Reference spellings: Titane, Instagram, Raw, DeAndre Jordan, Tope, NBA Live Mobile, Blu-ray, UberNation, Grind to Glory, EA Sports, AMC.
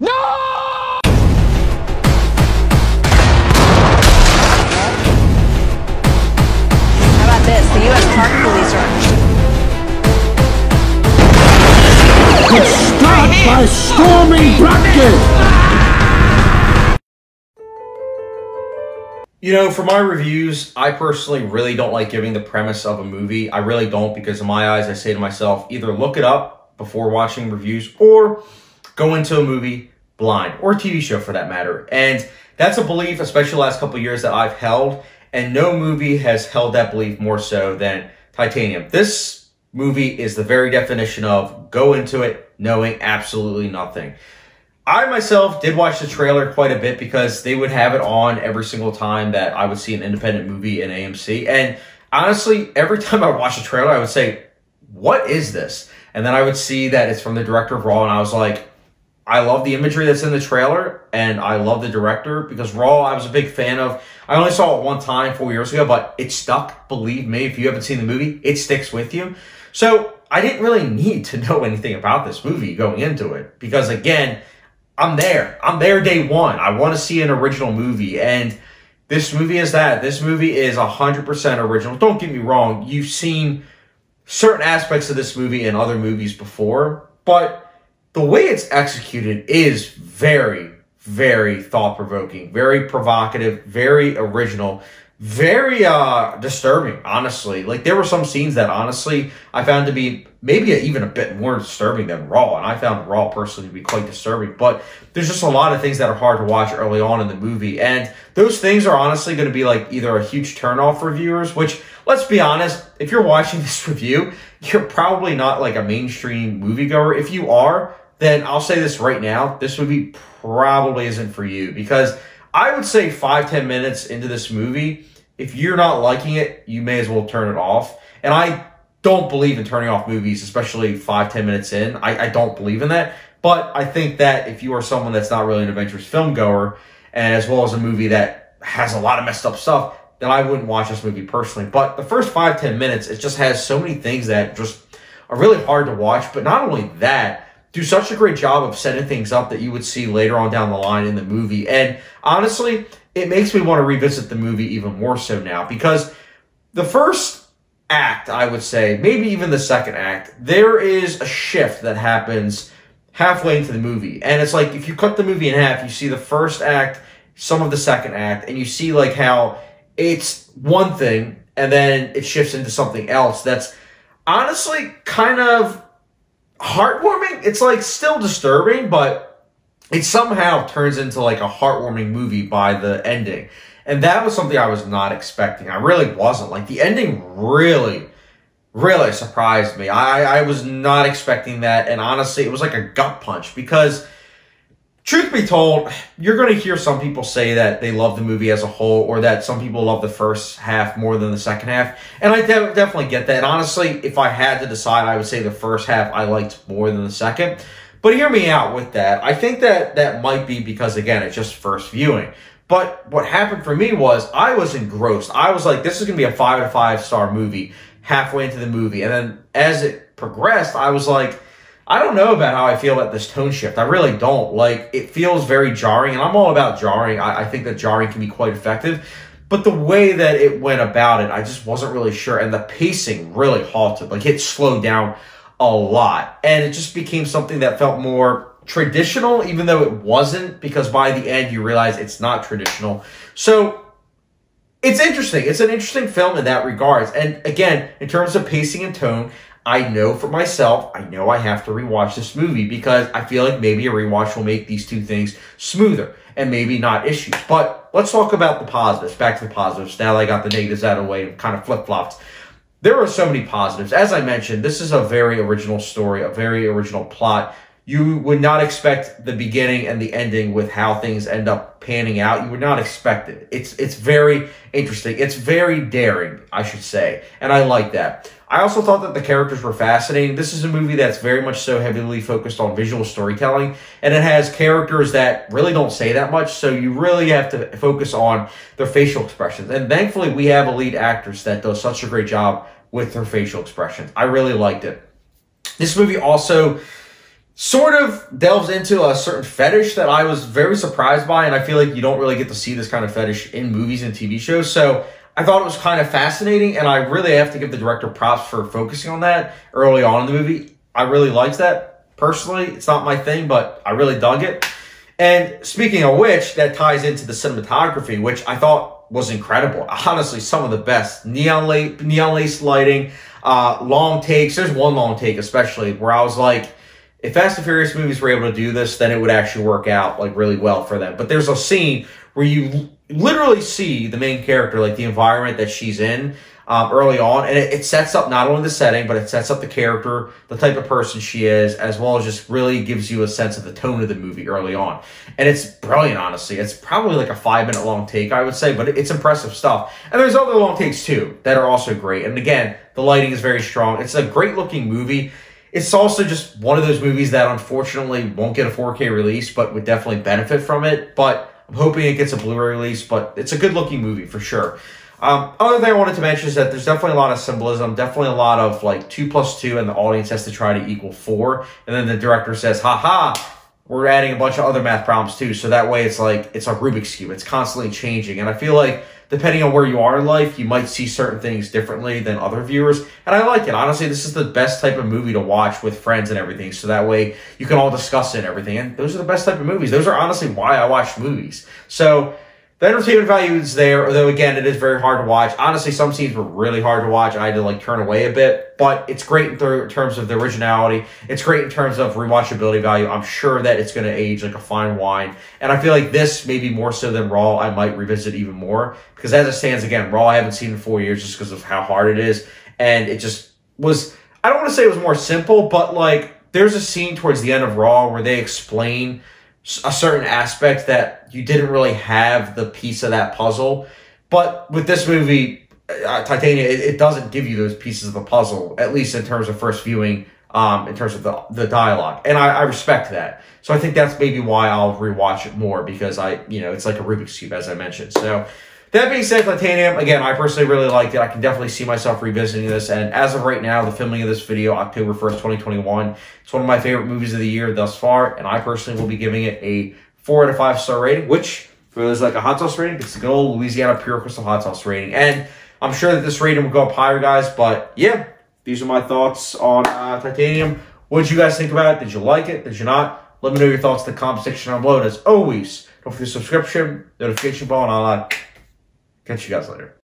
No! How about this? The U.S. Park Police are... It's stopped by storming rockets! You know, for my reviews, I personally really don't like giving the premise of a movie. I really don't, because in my eyes, I say to myself, either look it up before watching reviews, or go into a movie blind, or a TV show for that matter. And that's a belief, especially the last couple of years, that I've held, and no movie has held that belief more so than Titanium. This movie is the very definition of go into it knowing absolutely nothing. I myself did watch the trailer quite a bit because they would have it on every single time that I would see an independent movie in AMC. And honestly, every time I watched a trailer, I would say, what is this? And then I would see that it's from the director of Raw, and I was like, I love the imagery that's in the trailer, and I love the director, because Raw, I was a big fan of. I only saw it one time 4 years ago, but it stuck. Believe me, if you haven't seen the movie, it sticks with you. So I didn't really need to know anything about this movie going into it, because again, I'm there day one. I want to see an original movie, and this movie is that. This movie is 100% original. Don't get me wrong. You've seen certain aspects of this movie and other movies before, but the way it's executed is very, very thought-provoking, very provocative, very original, very disturbing, honestly. Like, there were some scenes that, honestly, I found to be maybe even a bit more disturbing than Raw, and I found Raw, personally, to be quite disturbing. But there's just a lot of things that are hard to watch early on in the movie, and those things are honestly going to be, like, either a huge turnoff for viewers, which, let's be honest, if you're watching this review, you're probably not, like, a mainstream moviegoer. If you are, then I'll say this right now, this movie probably isn't for you, because I would say 5-10 minutes into this movie, if you're not liking it, you may as well turn it off. And I don't believe in turning off movies, especially 5-10 minutes in. I don't believe in that. But I think that if you are someone that's not really an adventurous film goer, and as well as a movie that has a lot of messed up stuff, then I wouldn't watch this movie personally. But the first 5-10 minutes, it just has so many things that just are really hard to watch. But not only that, do such a great job of setting things up that you would see later on down the line in the movie. And honestly, it makes me want to revisit the movie even more so now, because the first act, I would say, maybe even the second act, there is a shift that happens halfway into the movie. And it's like, if you cut the movie in half, you see the first act, some of the second act, and you see like how it's one thing and then it shifts into something else that's honestly kind of heartwarming. It's like still disturbing, but it somehow turns into like a heartwarming movie by the ending. And that was something I was not expecting. I really wasn't. Like, the ending really surprised me. I was not expecting that. And honestly, it was like a gut punch, because truth be told, you're going to hear some people say that they love the movie as a whole, or that some people love the first half more than the second half. And I definitely get that. And honestly, if I had to decide, I would say the first half I liked more than the second. But hear me out with that. I think that that might be because, again, it's just first viewing. But what happened for me was I was engrossed. I was like, this is going to be a 5-star movie halfway into the movie. And then as it progressed, I was like, I don't know about how I feel about this tone shift. I really don't. Like, it feels very jarring, and I'm all about jarring. I think that jarring can be quite effective. But the way that it went about it, I just wasn't really sure. And the pacing really halted. Like, it slowed down a lot. And it just became something that felt more traditional, even though it wasn't, because by the end, you realize it's not traditional. So it's interesting. It's an interesting film in that regards. And again, in terms of pacing and tone, I know for myself, I know I have to rewatch this movie, because I feel like maybe a rewatch will make these two things smoother and maybe not issues. But let's talk about the positives. Back to the positives. Now that I got the negatives out of the way and kind of flip-flopped, there are so many positives. As I mentioned, this is a very original story, a very original plot. You would not expect the beginning and the ending with how things end up panning out. You would not expect it. It's very interesting. It's very daring, I should say, and I like that. I also thought that the characters were fascinating. This is a movie that's very much so heavily focused on visual storytelling, and it has characters that really don't say that much, so you really have to focus on their facial expressions. And thankfully, we have a lead actress that does such a great job with her facial expressions. I really liked it. This movie also sort of delves into a certain fetish that I was very surprised by, and I feel like you don't really get to see this kind of fetish in movies and TV shows. So I thought it was kind of fascinating, and I really have to give the director props for focusing on that early on in the movie. I really liked that. Personally, it's not my thing, but I really dug it. And speaking of which, that ties into the cinematography, which I thought was incredible. Honestly, some of the best. Neon lace lighting, long takes. There's one long take especially where I was like, if Fast and Furious movies were able to do this, then it would actually work out like really well for them. But there's a scene where you literally see the main character, like the environment that she's in early on, and it sets up not only the setting, but it sets up the character, the type of person she is, as well as just really gives you a sense of the tone of the movie early on. And it's brilliant, honestly. It's probably like a 5-minute long take, I would say, but it's impressive stuff. And there's other long takes too that are also great. And again, the lighting is very strong. It's a great looking movie. It's also just one of those movies that unfortunately won't get a 4K release, but would definitely benefit from it. But I'm hoping it gets a Blu-ray release, but it's a good-looking movie for sure. Other thing I wanted to mention is that there's definitely a lot of symbolism, definitely a lot of, like, 2 plus 2, and the audience has to try to equal 4. And then the director says, ha-ha, we're adding a bunch of other math problems, too. So that way it's like, it's a Rubik's Cube. It's constantly changing. And I feel like, depending on where you are in life, you might see certain things differently than other viewers. And I like it. Honestly, this is the best type of movie to watch with friends and everything. So that way you can all discuss it and everything. And those are the best type of movies. Those are honestly why I watch movies. So the entertainment value is there, although again, it is very hard to watch. Honestly, some scenes were really hard to watch. I had to like turn away a bit, but it's great in terms of the originality. It's great in terms of rewatchability value. I'm sure that it's going to age like a fine wine. And I feel like this, maybe more so than Raw, I might revisit even more, because as it stands, again, Raw I haven't seen in 4 years just because of how hard it is. And it just was, I don't want to say it was more simple, but like there's a scene towards the end of Raw where they explain a certain aspect that you didn't really have the piece of that puzzle. But with this movie, Titane, it doesn't give you those pieces of the puzzle, at least in terms of first viewing, in terms of the dialogue. And I respect that. So I think that's maybe why I'll rewatch it more, because it's like a Rubik's Cube, as I mentioned. So that being said, Titanium, again, I personally really liked it. I can definitely see myself revisiting this. And as of right now, the filming of this video, October 1st, 2021, it's one of my favorite movies of the year thus far. And I personally will be giving it a 4 out of 5 star rating, which really is like a hot sauce rating. It's a good old Louisiana Pure Crystal hot sauce rating. And I'm sure that this rating will go up higher, guys. But yeah, these are my thoughts on Titanium. What did you guys think about it? Did you like it? Did you not? Let me know your thoughts in the comment section down below. And as always, don't forget subscription, notification bell, and all that. Catch you guys later.